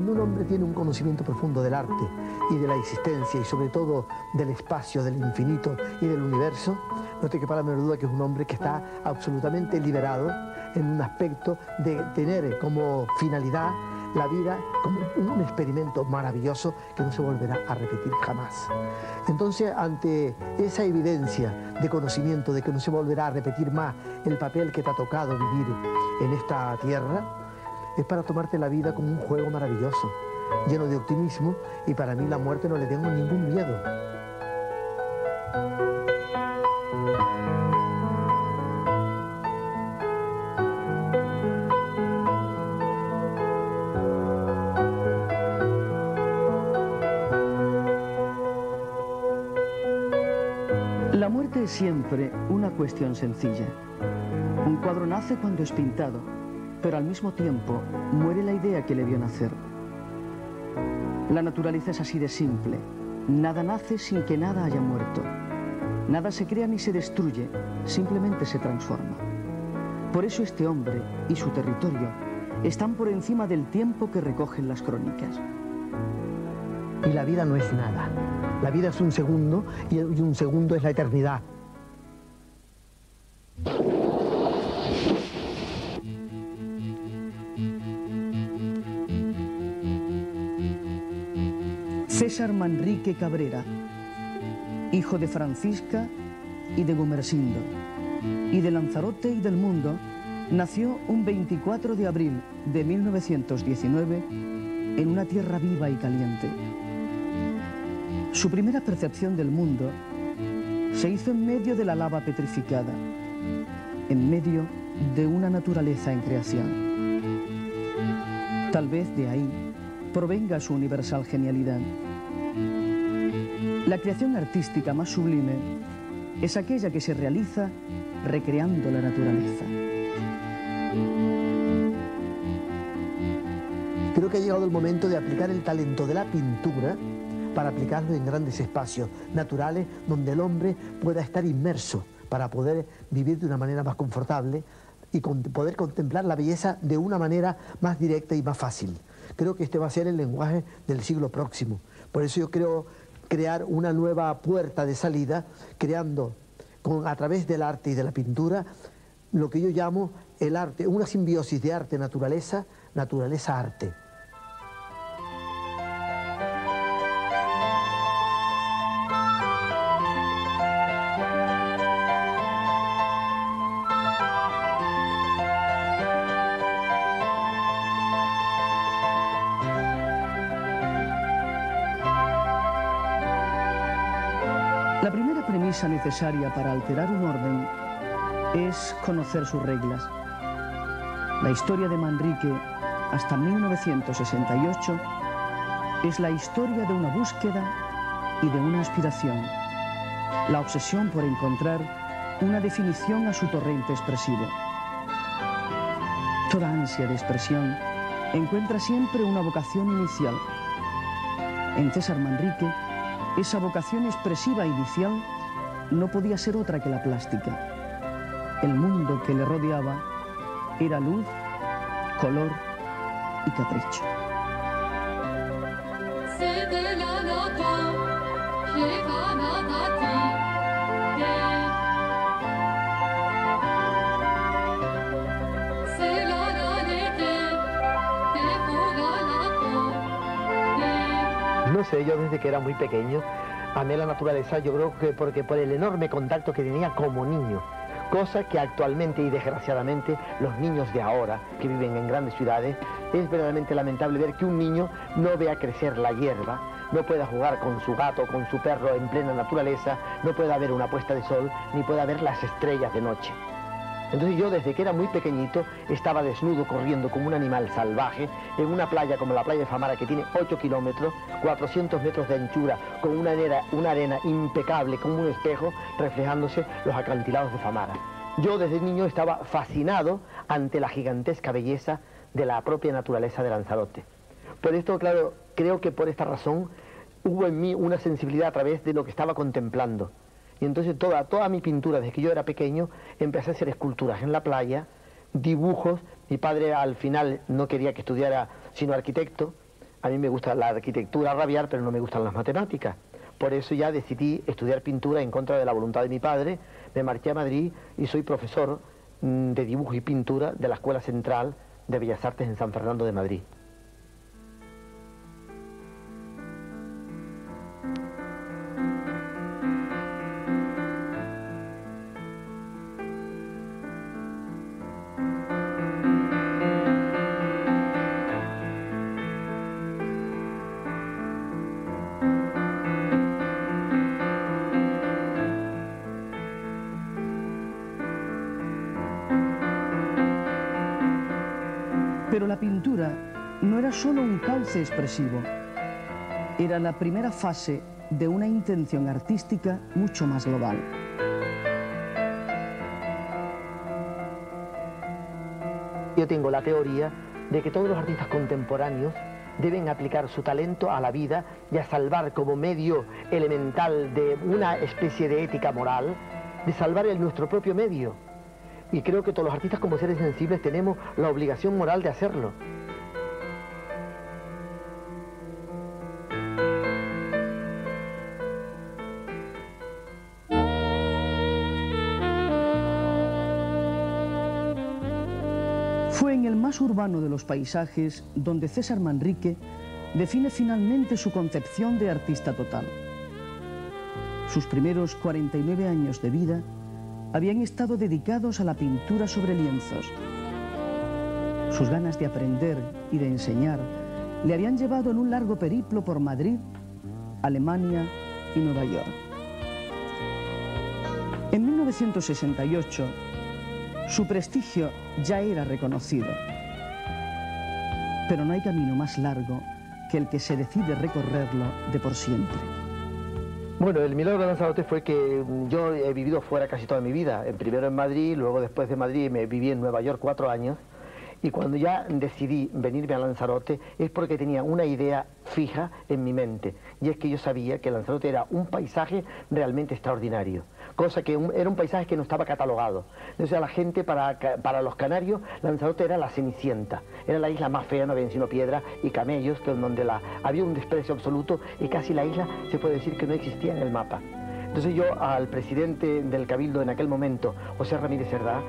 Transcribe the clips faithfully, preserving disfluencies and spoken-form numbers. Cuando un hombre tiene un conocimiento profundo del arte y de la existencia y sobre todo del espacio, del infinito y del universo, no te quepa la menor duda que es un hombre que está absolutamente liberado en un aspecto de tener como finalidad la vida como un experimento maravilloso que no se volverá a repetir jamás. Entonces, ante esa evidencia de conocimiento de que no se volverá a repetir más el papel que te ha tocado vivir en esta tierra, es para tomarte la vida como un juego maravilloso, lleno de optimismo, y para mí la muerte no le tengo ningún miedo. La muerte es siempre una cuestión sencilla. Un cuadro nace cuando es pintado, pero al mismo tiempo muere la idea que le vio nacer. La naturaleza es así de simple. Nada nace sin que nada haya muerto. Nada se crea ni se destruye, simplemente se transforma. Por eso este hombre y su territorio están por encima del tiempo que recogen las crónicas. Y la vida no es nada. La vida es un segundo y un segundo es la eternidad. César Manrique Cabrera, hijo de Francisca y de Gumersindo, y de Lanzarote y del mundo, nació un veinticuatro de abril de mil novecientos diecinueve en una tierra viva y caliente. Su primera percepción del mundo se hizo en medio de la lava petrificada, en medio de una naturaleza en creación. Tal vez de ahí provenga su universal genialidad. La creación artística más sublime es aquella que se realiza recreando la naturaleza. Creo que ha llegado el momento de aplicar el talento de la pintura para aplicarlo en grandes espacios naturales donde el hombre pueda estar inmerso para poder vivir de una manera más confortable y con poder contemplar la belleza de una manera más directa y más fácil. Creo que este va a ser el lenguaje del siglo próximo. Por eso yo creo crear una nueva puerta de salida, creando con, a través del arte y de la pintura, lo que yo llamo el arte, una simbiosis de arte-naturaleza, naturaleza-arte. La primera premisa necesaria para alterar un orden es conocer sus reglas. La historia de Manrique hasta mil novecientos sesenta y ocho es la historia de una búsqueda y de una aspiración, la obsesión por encontrar una definición a su torrente expresivo. Toda ansia de expresión encuentra siempre una vocación inicial. En César Manrique, esa vocación expresiva inicial no podía ser otra que la plástica. El mundo que le rodeaba era luz, color y capricho. No sé, yo desde que era muy pequeño amé la naturaleza, yo creo que porque por el enorme contacto que tenía como niño, cosa que actualmente y desgraciadamente los niños de ahora que viven en grandes ciudades, es verdaderamente lamentable ver que un niño no vea crecer la hierba, no pueda jugar con su gato, con su perro en plena naturaleza, no pueda ver una puesta de sol, ni pueda ver las estrellas de noche. Entonces yo desde que era muy pequeñito estaba desnudo corriendo como un animal salvaje en una playa como la playa de Famara, que tiene ocho kilómetros, cuatrocientos metros de anchura, con una arena, una arena impecable como un espejo reflejándose los acantilados de Famara. Yo desde niño estaba fascinado ante la gigantesca belleza de la propia naturaleza de Lanzarote. Por esto, claro, creo que por esta razón hubo en mí una sensibilidad a través de lo que estaba contemplando. Y entonces toda, toda mi pintura, desde que yo era pequeño, empecé a hacer esculturas en la playa, dibujos. Mi padre al final no quería que estudiara sino arquitecto, A mí me gusta la arquitectura a rabiar, pero no me gustan las matemáticas. Por eso ya decidí estudiar pintura en contra de la voluntad de mi padre. Me marché a Madrid y soy profesor de dibujo y pintura de la Escuela Central de Bellas Artes en San Fernando de Madrid. Pero la pintura no era solo un cauce expresivo, era la primera fase de una intención artística mucho más global. Yo tengo la teoría de que todos los artistas contemporáneos deben aplicar su talento a la vida y a salvar como medio elemental de una especie de ética moral, de salvar el nuestro propio medio. Y creo que todos los artistas como seres sensibles tenemos la obligación moral de hacerlo. Fue en el más urbano de los paisajes donde César Manrique define finalmente su concepción de artista total. Sus primeros cuarenta y nueve años de vida habían estado dedicados a la pintura sobre lienzos. Sus ganas de aprender y de enseñar le habían llevado en un largo periplo por Madrid, Alemania y Nueva York. En mil novecientos sesenta y ocho, su prestigio ya era reconocido. Pero no hay camino más largo que el que se decide recorrerlo de por siempre. Bueno, el milagro de Lanzarote fue que yo he vivido fuera casi toda mi vida. Primero en Madrid, luego después de Madrid me viví en Nueva York cuatro años. Y cuando ya decidí venirme a Lanzarote es porque tenía una idea fija en mi mente. Y es que yo sabía que Lanzarote era un paisaje realmente extraordinario. Cosa que un, era un paisaje que no estaba catalogado. O sea, la gente, para, para los canarios, Lanzarote era la Cenicienta. Era la isla más fea, no había sino piedra y camellos, donde la, había un desprecio absoluto y casi la isla se puede decir que no existía en el mapa. Entonces yo al presidente del Cabildo en aquel momento, José Ramírez Cerdá,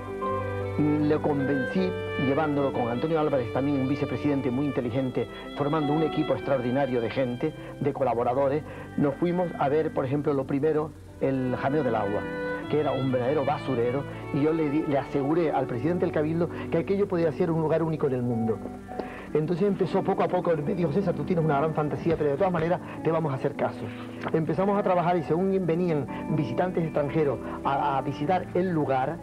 lo convencí llevándolo con Antonio Álvarez, también un vicepresidente muy inteligente, formando un equipo extraordinario de gente, de colaboradores. Nos fuimos a ver, por ejemplo, lo primero, el Jameo del Agua, que era un verdadero basurero, y yo le, di, le aseguré al presidente del Cabildo que aquello podía ser un lugar único en el mundo. Entonces empezó poco a poco, me dijo: César, tú tienes una gran fantasía, pero de todas maneras te vamos a hacer caso. Empezamos a trabajar y según venían visitantes extranjeros a, a visitar el lugar,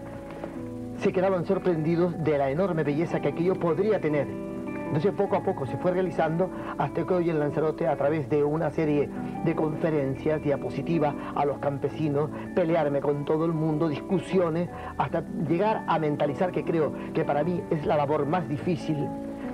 se quedaban sorprendidos de la enorme belleza que aquello podría tener. Entonces poco a poco se fue realizando hasta que hoy en Lanzarote, a través de una serie de conferencias, diapositivas a los campesinos, pelearme con todo el mundo, discusiones, hasta llegar a mentalizar que creo que para mí es la labor más difícil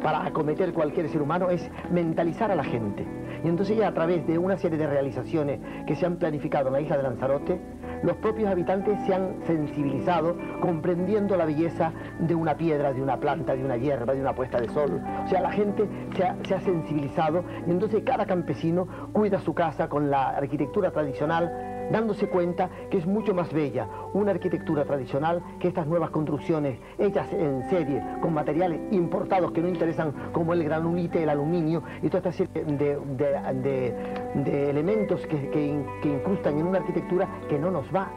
para acometer cualquier ser humano, es mentalizar a la gente. Y entonces ya a través de una serie de realizaciones que se han planificado en la isla de Lanzarote, los propios habitantes se han sensibilizado comprendiendo la belleza de una piedra, de una planta, de una hierba, de una puesta de sol. O sea, la gente se ha, se ha sensibilizado y entonces cada campesino cuida su casa con la arquitectura tradicional, dándose cuenta que es mucho más bella una arquitectura tradicional que estas nuevas construcciones hechas en serie con materiales importados que no interesan, como el granulite, el aluminio y toda esta serie de, de, de, de elementos que, que, que incrustan en una arquitectura que no nos va.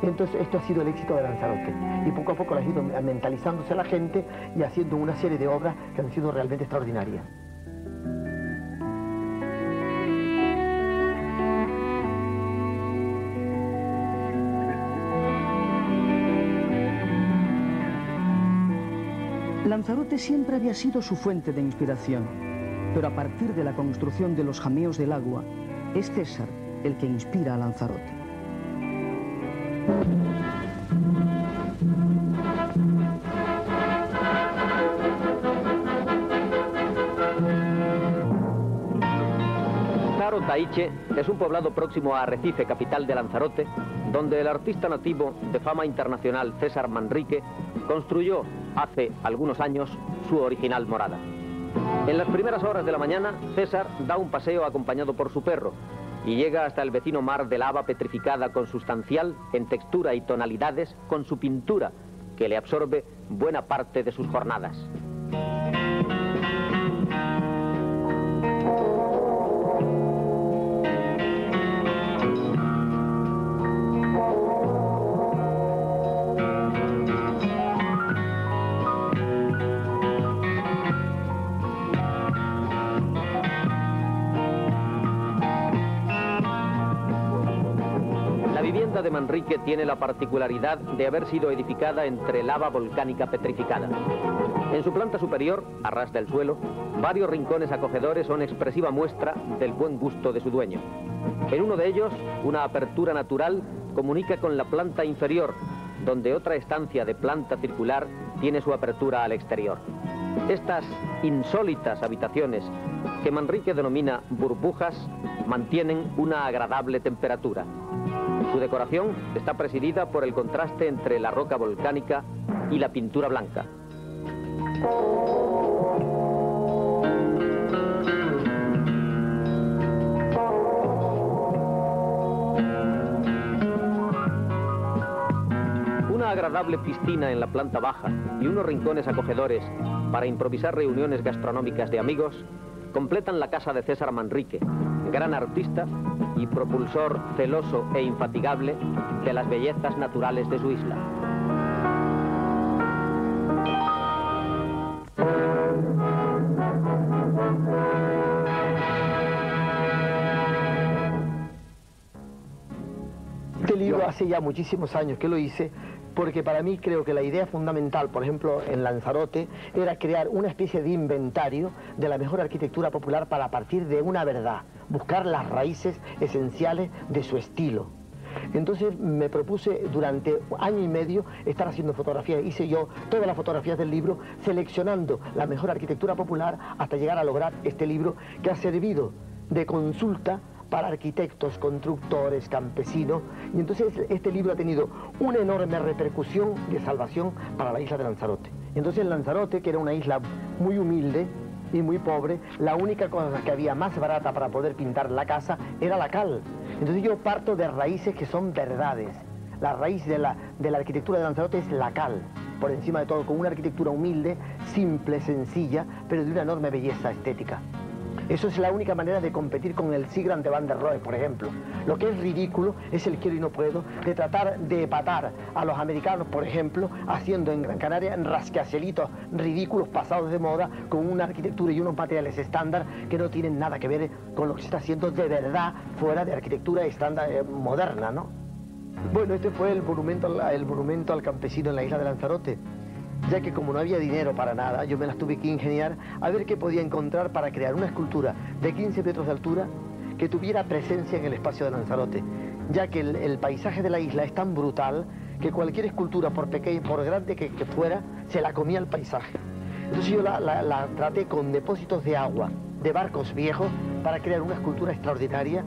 Entonces esto ha sido el éxito de Lanzarote y poco a poco ha ido mentalizándose la gente y haciendo una serie de obras que han sido realmente extraordinarias. Lanzarote siempre había sido su fuente de inspiración, pero a partir de la construcción de los Jameos del Agua, es César el que inspira a Lanzarote. Taro de Tahíche es un poblado próximo a Arrecife, capital de Lanzarote, donde el artista nativo de fama internacional César Manrique construyó hace algunos años su original morada. En las primeras horas de la mañana, César da un paseo acompañado por su perro y llega hasta el vecino mar de lava petrificada consustancial en textura y tonalidades con su pintura, que le absorbe buena parte de sus jornadas. La vivienda de Manrique tiene la particularidad de haber sido edificada entre lava volcánica petrificada. En su planta superior, a ras del suelo, varios rincones acogedores son expresiva muestra del buen gusto de su dueño. En uno de ellos, una apertura natural comunica con la planta inferior, donde otra estancia de planta circular tiene su apertura al exterior. Estas insólitas habitaciones, que Manrique denomina burbujas, mantienen una agradable temperatura. Su decoración está presidida por el contraste entre la roca volcánica y la pintura blanca. Una agradable piscina en la planta baja y unos rincones acogedores para improvisar reuniones gastronómicas de amigos completan la casa de César Manrique, gran artista y propulsor celoso e infatigable de las bellezas naturales de su isla. Este libro hace ya muchísimos años que lo hice, porque para mí creo que la idea fundamental, por ejemplo, en Lanzarote, era crear una especie de inventario de la mejor arquitectura popular para partir de una verdad, buscar las raíces esenciales de su estilo. Entonces me propuse durante año y medio estar haciendo fotografías. Hice yo todas las fotografías del libro, seleccionando la mejor arquitectura popular hasta llegar a lograr este libro que ha servido de consulta para arquitectos, constructores, campesinos, y entonces este libro ha tenido una enorme repercusión de salvación para la isla de Lanzarote. Entonces Lanzarote, que era una isla muy humilde y muy pobre, la única cosa que había más barata para poder pintar la casa era la cal. Entonces yo parto de raíces que son verdades. La raíz de la, de la arquitectura de Lanzarote es la cal, por encima de todo, con una arquitectura humilde, simple, sencilla, pero de una enorme belleza estética. Eso es la única manera de competir con el Seagram de Van der Rohe, por ejemplo. Lo que es ridículo es el quiero y no puedo, de tratar de empatar a los americanos, por ejemplo, haciendo en Gran Canaria rascacielos ridículos pasados de moda, con una arquitectura y unos materiales estándar que no tienen nada que ver con lo que se está haciendo de verdad fuera de arquitectura estándar eh, moderna, ¿no? Bueno, este fue el monumento, el monumento al campesino en la isla de Lanzarote, ya que como no había dinero para nada, yo me las tuve que ingeniar a ver qué podía encontrar para crear una escultura de quince metros de altura que tuviera presencia en el espacio de Lanzarote, ya que el, el paisaje de la isla es tan brutal que cualquier escultura, por pequeña, por grande que, que fuera, se la comía el paisaje. Entonces yo la, la, la traté con depósitos de agua, de barcos viejos, para crear una escultura extraordinaria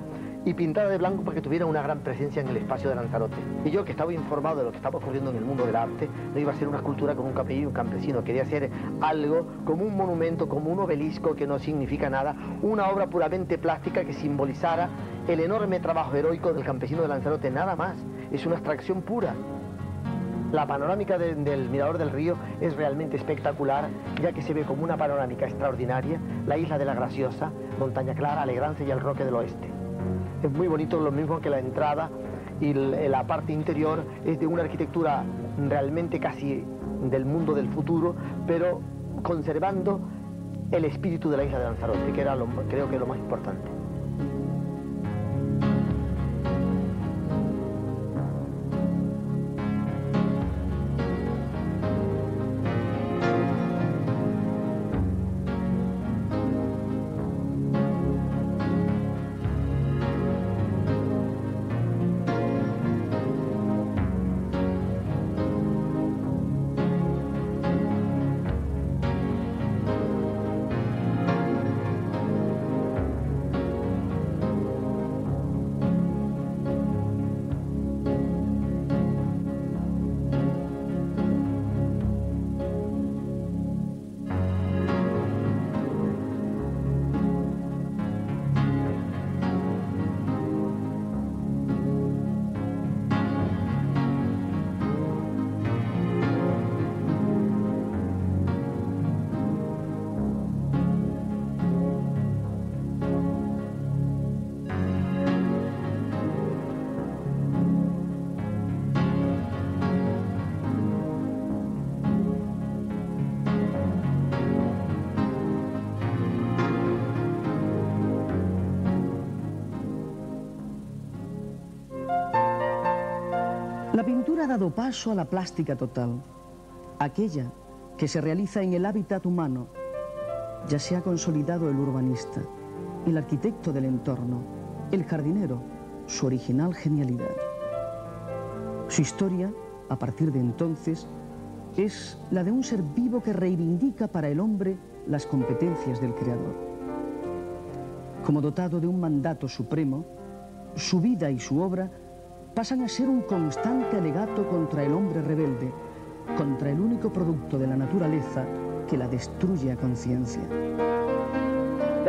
y pintada de blanco para que tuviera una gran presencia en el espacio de Lanzarote. Y yo, que estaba informado de lo que estaba ocurriendo en el mundo del arte, no iba a hacer una escultura con un capellín y un campesino, quería hacer algo como un monumento, como un obelisco que no significa nada, una obra puramente plástica que simbolizara el enorme trabajo heroico del campesino de Lanzarote, nada más. Es una abstracción pura. La panorámica de, del Mirador del Río es realmente espectacular, ya que se ve como una panorámica extraordinaria la Isla de la Graciosa, Montaña Clara, Alegranza y el Roque del Oeste. Es muy bonito, lo mismo que la entrada, y la parte interior es de una arquitectura realmente casi del mundo del futuro, pero conservando el espíritu de la isla de Lanzarote, que era lo, creo que lo más importante. La pintura ha dado paso a la plástica total, aquella que se realiza en el hábitat humano. Ya se ha consolidado el urbanista, el arquitecto del entorno, el jardinero, su original genialidad. Su historia, a partir de entonces, es la de un ser vivo que reivindica para el hombre las competencias del creador. Como dotado de un mandato supremo, su vida y su obra pasan a ser un constante alegato contra el hombre rebelde, contra el único producto de la naturaleza que la destruye a conciencia.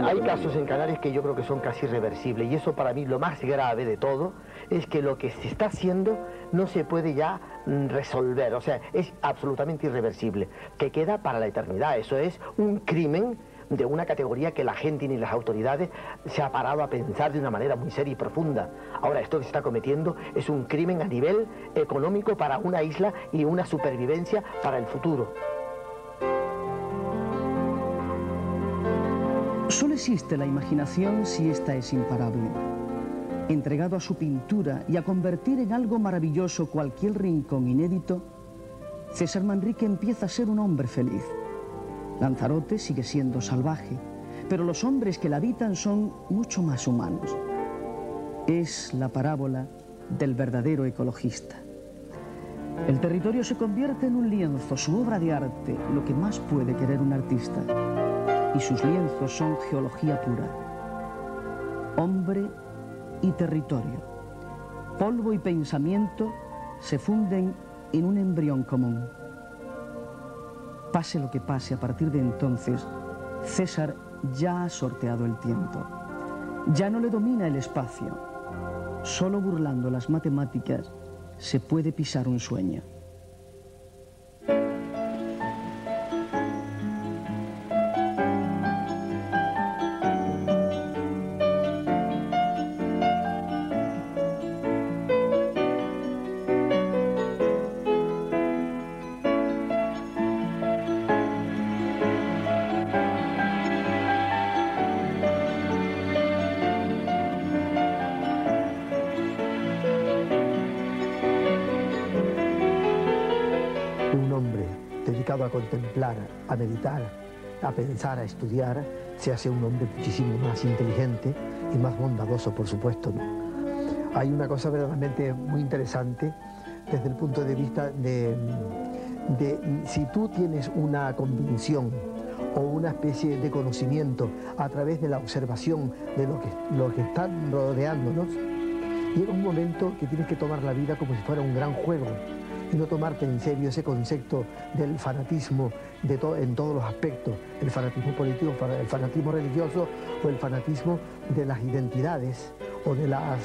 Hay casos en Canarias que yo creo que son casi irreversibles, y eso para mí lo más grave de todo es que lo que se está haciendo no se puede ya resolver, o sea, es absolutamente irreversible, que queda para la eternidad. Eso es un crimen de una categoría que la gente ni las autoridades se ha parado a pensar de una manera muy seria y profunda. Ahora, esto que se está cometiendo es un crimen a nivel económico para una isla y una supervivencia para el futuro. Solo existe la imaginación si ésta es imparable. Entregado a su pintura y a convertir en algo maravilloso cualquier rincón inédito, César Manrique empieza a ser un hombre feliz. Lanzarote sigue siendo salvaje, pero los hombres que la habitan son mucho más humanos. Es la parábola del verdadero ecologista. El territorio se convierte en un lienzo, su obra de arte, lo que más puede querer un artista. Y sus lienzos son geología pura. Hombre y territorio, polvo y pensamiento se funden en un embrión común. Pase lo que pase, a partir de entonces, César ya ha sorteado el tiempo. Ya no le domina el espacio. Solo burlando las matemáticas se puede pisar un sueño. A contemplar, a meditar, a pensar, a estudiar, se hace un hombre muchísimo más inteligente y más bondadoso, por supuesto. Hay una cosa verdaderamente muy interesante desde el punto de vista de, de si tú tienes una convicción o una especie de conocimiento a través de la observación de lo que, lo que están rodeándonos, llega un momento que tienes que tomar la vida como si fuera un gran juego, y no tomarte en serio ese concepto del fanatismo de to- en todos los aspectos, el fanatismo político, el fanatismo religioso o el fanatismo de las identidades o de las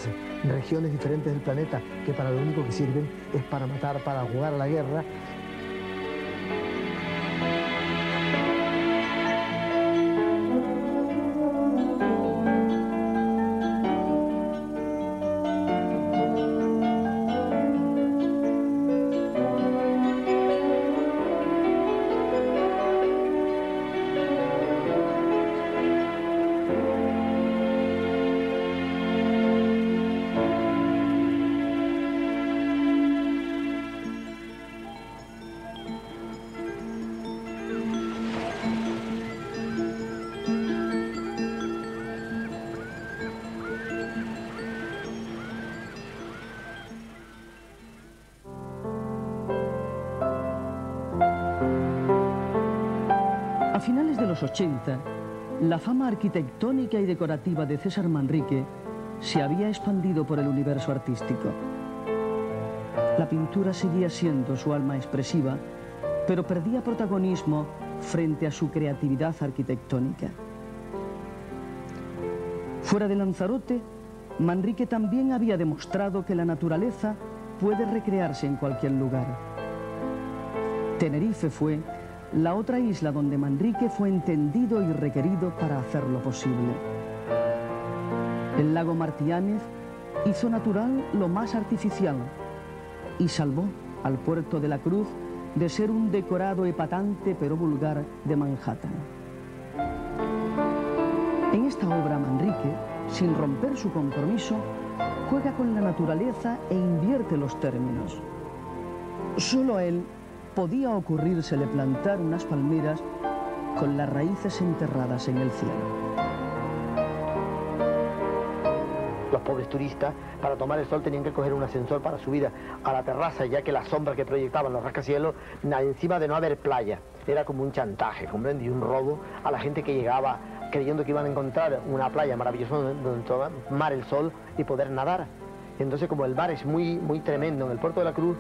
regiones diferentes del planeta, que para lo único que sirven es para matar, para jugar a la guerra. A finales de los ochenta, la fama arquitectónica y decorativa de César Manrique se había expandido por el universo artístico. La pintura seguía siendo su alma expresiva, pero perdía protagonismo frente a su creatividad arquitectónica. Fuera de Lanzarote, Manrique también había demostrado que la naturaleza puede recrearse en cualquier lugar. Tenerife fue la otra isla donde Manrique fue entendido y requerido para hacerlo posible. El lago Martíanez hizo natural lo más artificial y salvó al Puerto de la Cruz de ser un decorado epatante pero vulgar de Manhattan. En esta obra Manrique, sin romper su compromiso, juega con la naturaleza e invierte los términos. Solo a él podía ocurrírsele plantar unas palmeras con las raíces enterradas en el cielo. Los pobres turistas, para tomar el sol, tenían que coger un ascensor para subir a la terraza, ya que la sombra que proyectaban los rascacielos, encima de no haber playa, era como un chantaje, comprendí, un robo a la gente que llegaba creyendo que iban a encontrar una playa maravillosa donde tomar el sol y poder nadar. Entonces, como el mar es muy, muy tremendo en el Puerto de la Cruz,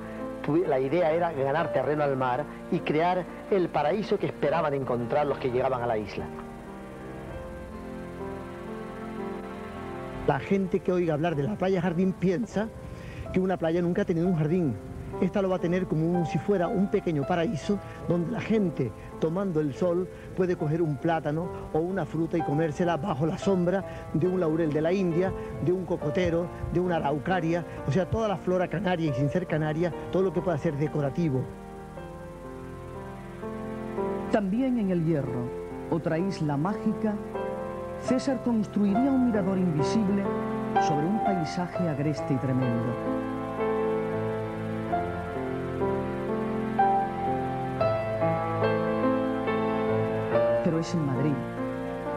la idea era ganar terreno al mar y crear el paraíso que esperaban encontrar los que llegaban a la isla. La gente que oiga hablar de la playa jardín piensa que una playa nunca ha tenido un jardín. Esta lo va a tener como si fuera un pequeño paraíso donde la gente, tomando el sol, puede coger un plátano o una fruta y comérsela bajo la sombra de un laurel de la India, de un cocotero, de una araucaria, o sea, toda la flora canaria y sin ser canaria, todo lo que pueda ser decorativo. También en el Hierro, otra isla mágica, César construiría un mirador invisible sobre un paisaje agreste y tremendo. Pero es en Madrid,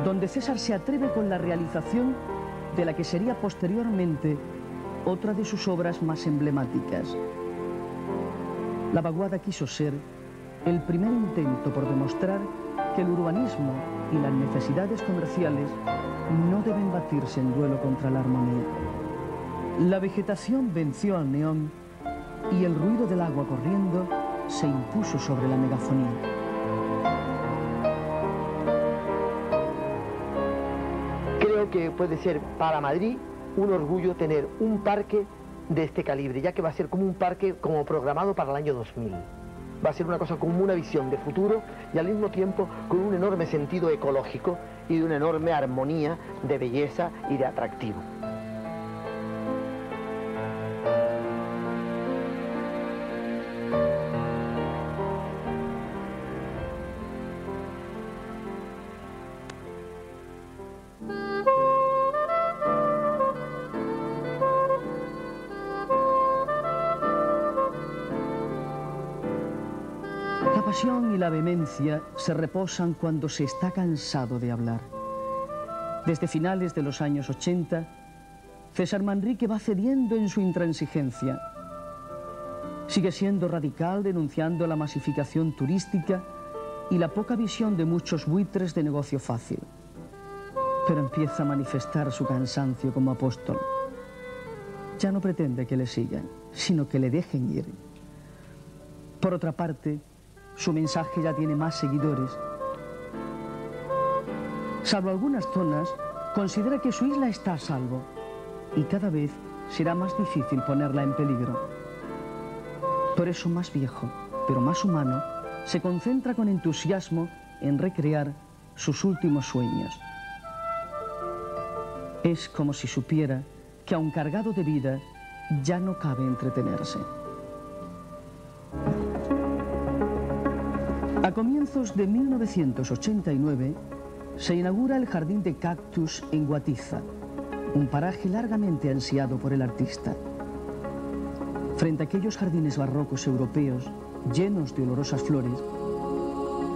donde César se atreve con la realización de la que sería posteriormente otra de sus obras más emblemáticas. La Vaguada quiso ser el primer intento por demostrar que el urbanismo y las necesidades comerciales no deben batirse en duelo contra la armonía. La vegetación venció al neón y el ruido del agua corriendo se impuso sobre la megafonía. Creo que puede ser para Madrid un orgullo tener un parque de este calibre, ya que va a ser como un parque como programado para el año dos mil. Va a ser una cosa con una visión de futuro y al mismo tiempo con un enorme sentido ecológico y de una enorme armonía de belleza y de atractivo. La pasión y la vehemencia se reposan cuando se está cansado de hablar. Desde finales de los años ochenta, César Manrique va cediendo en su intransigencia. Sigue siendo radical, denunciando la masificación turística y la poca visión de muchos buitres de negocio fácil. Pero empieza a manifestar su cansancio como apóstol. Ya no pretende que le sigan, sino que le dejen ir. Por otra parte, su mensaje ya tiene más seguidores. Salvo algunas zonas, considera que su isla está a salvo y cada vez será más difícil ponerla en peligro. Por eso, más viejo, pero más humano, se concentra con entusiasmo en recrear sus últimos sueños. Es como si supiera que, aun cargado de vida, ya no cabe entretenerse. A comienzos de mil novecientos ochenta y nueve se inaugura el Jardín de Cactus en Guatiza, un paraje largamente ansiado por el artista. Frente a aquellos jardines barrocos europeos llenos de olorosas flores,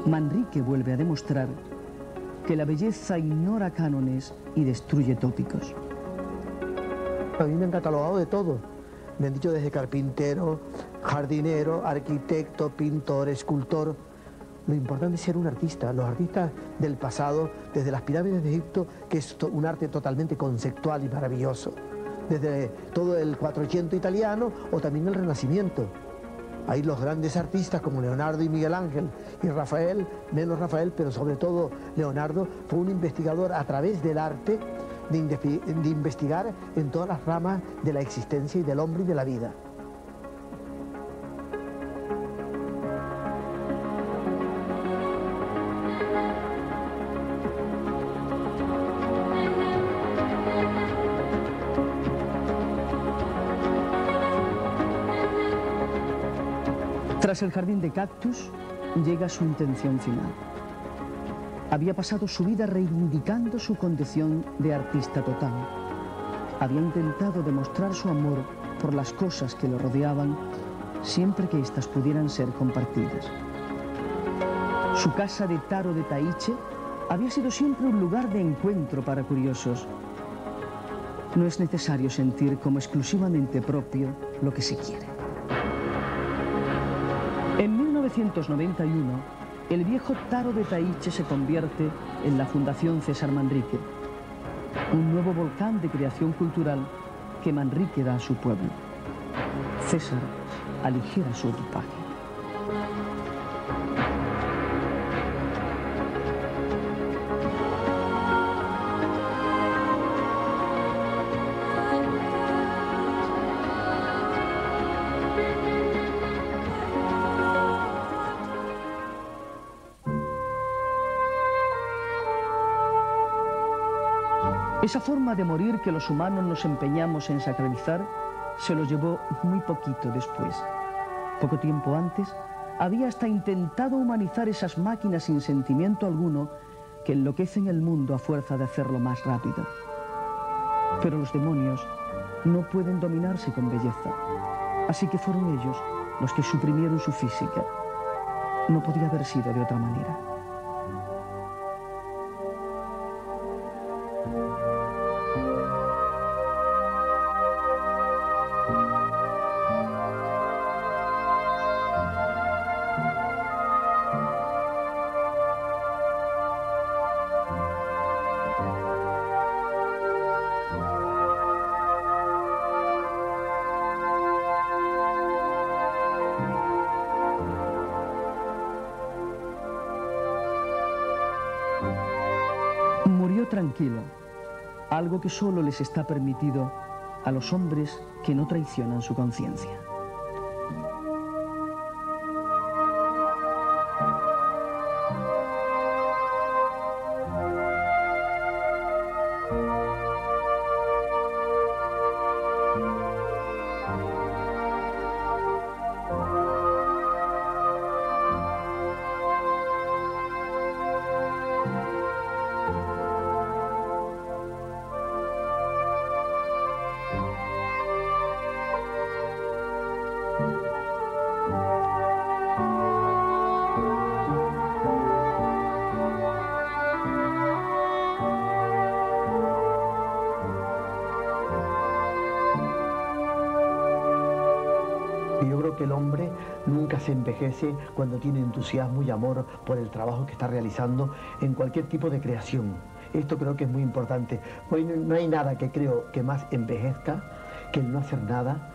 Manrique vuelve a demostrar que la belleza ignora cánones y destruye tópicos. A mí me han catalogado de todo. Me han dicho desde carpintero, jardinero, arquitecto, pintor, escultor. Lo importante es ser un artista. Los artistas del pasado, desde las pirámides de Egipto, que es un arte totalmente conceptual y maravilloso, desde todo el cuatrocientos italiano o también el Renacimiento. Ahí los grandes artistas como Leonardo y Miguel Ángel y Rafael, menos Rafael, pero sobre todo Leonardo, fue un investigador a través del arte de, de investigar en todas las ramas de la existencia y del hombre y de la vida. Tras el Jardín de Cactus, llega su intención final. Había pasado su vida reivindicando su condición de artista total. Había intentado demostrar su amor por las cosas que lo rodeaban siempre que éstas pudieran ser compartidas. Su casa de Taro de Tahíche había sido siempre un lugar de encuentro para curiosos. No es necesario sentir como exclusivamente propio lo que se quiere. En mil novecientos noventa y uno, el viejo Taro de Tahíche se convierte en la Fundación César Manrique, un nuevo volcán de creación cultural que Manrique da a su pueblo. César aligera su equipaje. Esa forma de morir que los humanos nos empeñamos en sacralizar se lo llevó muy poquito después. Poco tiempo antes había hasta intentado humanizar esas máquinas sin sentimiento alguno que enloquecen el mundo a fuerza de hacerlo más rápido. Pero los demonios no pueden dominarse con belleza, así que fueron ellos los que suprimieron su física. No podía haber sido de otra manera. Tranquilo, algo que solo les está permitido a los hombres que no traicionan su conciencia. Que el hombre nunca se envejece cuando tiene entusiasmo y amor por el trabajo que está realizando en cualquier tipo de creación. Esto creo que es muy importante. No hay nada que creo que más envejezca que el no hacer nada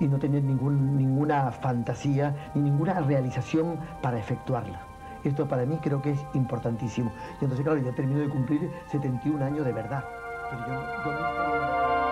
y no tener ningún, ninguna fantasía ni ninguna realización para efectuarla. Esto para mí creo que es importantísimo. Y entonces, claro, ya termino de cumplir setenta y un años de verdad. Pero yo, yo...